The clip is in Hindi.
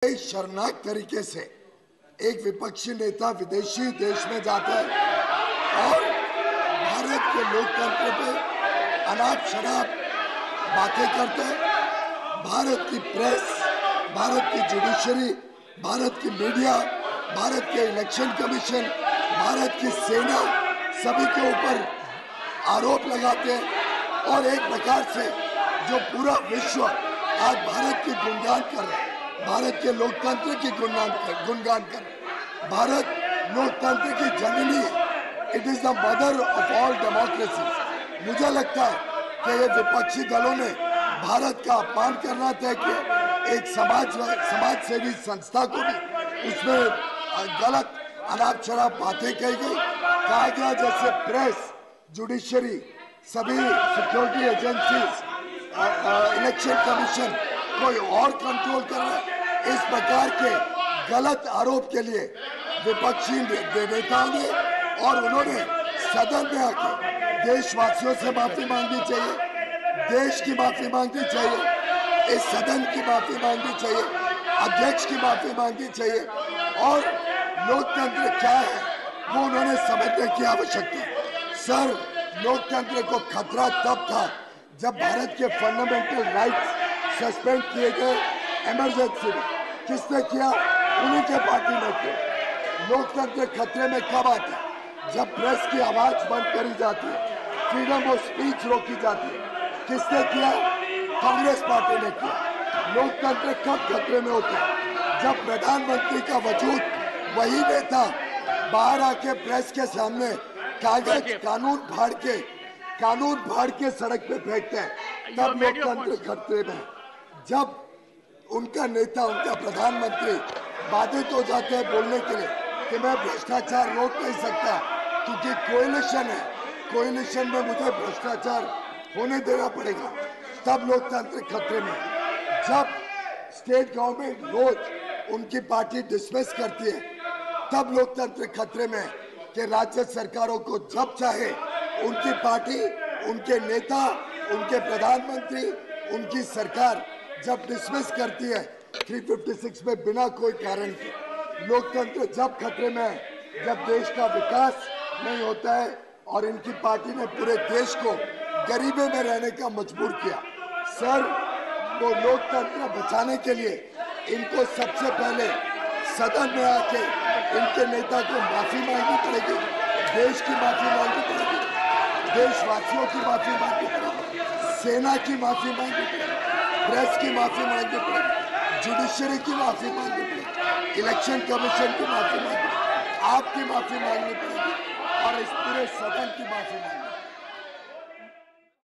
शर्मनाक तरीके से एक विपक्षी नेता विदेशी देश में जाता है और भारत के लोकतंत्र पे अनाप शराब बातें करते हैं। भारत की प्रेस, भारत की जुडिशरी, भारत की मीडिया, भारत के इलेक्शन कमीशन, भारत की सेना सभी के ऊपर आरोप लगाते हैं और एक प्रकार से जो पूरा विश्व आज भारत की गुणगान कर रहा है, भारत के लोकतंत्र की गुणगान कर रहा है। भारत लोकतंत्र की जननी है, it is the mother of all democracy. मुझे लगता है कि ये विपक्षी दलों ने भारत का अपमान करना तय किया। एक समाज सेवी संस्था को भी उसमें गलत अनाप शराब बातें कही गई, कहा गया जैसे प्रेस, जुडिशरी, सभी सिक्योरिटी एजेंसीज, इलेक्शन कमीशन कोई और कंट्रोल कर रहा है। इस प्रकार के गलत आरोप के लिए विपक्षी नेताओं ने और उन्होंने सदन में आके देशवासियों से माफी मांगनी चाहिए, देश की माफी मांगनी चाहिए, इस सदन की माफी मांगनी चाहिए, अध्यक्ष की माफी मांगनी चाहिए और लोकतंत्र क्या है वो उन्होंने समझने की आवश्यकता है। सर, लोकतंत्र को खतरा तब था जब भारत के फंडामेंटल राइट्स सस्पेंड किए गए इमरजेंसी में। किसने किया? उन्हीं के पार्टी में थे। लोकतंत्र खतरे में कब आता है? जब प्रेस की आवाज बंद करी जाती है, फ्रीडम ऑफ स्पीच रोकी जाती है। किसने किया? कांग्रेस पार्टी ने किया। लोकतंत्र कब खतरे में होता है? जब प्रधानमंत्री का वजूद वही नेता बाहर आके प्रेस के सामने कागज कानून फाड़ के सड़क पे फेंकते हैं, तब लोकतंत्र खतरे में। जब उनका नेता, उनका प्रधानमंत्री बाधित हो जाते हैं बोलने के लिए कि मैं भ्रष्टाचार रोक नहीं सकता क्योंकि कोएलिशन है, कोएलिशन में मुझे भ्रष्टाचार होने देना पड़ेगा, तब लोकतंत्र खतरे में। जब स्टेट गवर्नमेंट रोज उनकी पार्टी डिसमिस करती है, तब लोकतंत्र खतरे में कि राज्य सरकारों को जब चाहे उनकी पार्टी, उनके नेता, उनके प्रधानमंत्री, उनकी सरकार जब डिसमिस करती है 356 में बिना कोई कारण के। लोकतंत्र जब खतरे में है जब देश का विकास नहीं होता है और इनकी पार्टी ने पूरे देश को गरीबी में रहने का मजबूर किया। सर, वो लोकतंत्र बचाने के लिए इनको सबसे पहले सदन में आके इनके नेता को माफी मांगनी पड़ेगी, देश की माफी मांगनी पड़ेगी, देशवासियों की माफी मांगनी पड़ेगी, सेना की माफी मांगनी पड़ेगी, प्रेस की माफी मांगनी पड़ेगी, जुडिशरी की माफी मांगनी पड़ेगी, इलेक्शन कमीशन की माफी मांगनी पड़ेगी, आपकी माफी मांगनी पड़ेगी और इस पूरे सदन की माफी मांगनी।